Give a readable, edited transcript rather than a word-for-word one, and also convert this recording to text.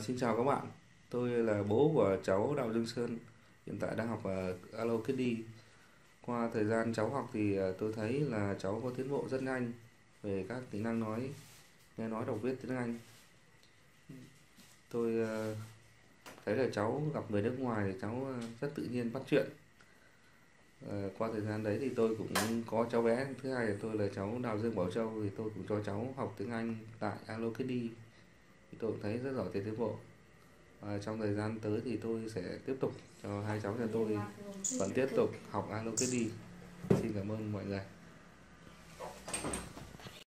Xin chào các bạn, tôi là bố của cháu Đào Dương Sơn, hiện tại đang học ở Alokiddy. Qua thời gian cháu học thì tôi thấy là cháu có tiến bộ rất nhanh về các kỹ năng nói, nghe nói, đọc, viết tiếng Anh. Tôi thấy là cháu gặp người nước ngoài thì cháu rất tự nhiên bắt chuyện. Qua thời gian đấy thì tôi cũng có cháu bé thứ hai là tôi là cháu Đào Dương Bảo Châu, thì tôi cũng cho cháu học tiếng Anh tại Alokiddy. Tôi cũng thấy rất giỏi tiến bộ. Trong thời gian tới thì tôi sẽ tiếp tục cho hai cháu nhà tôi vẫn tiếp tục học Alokiddy. Xin cảm ơn mọi người.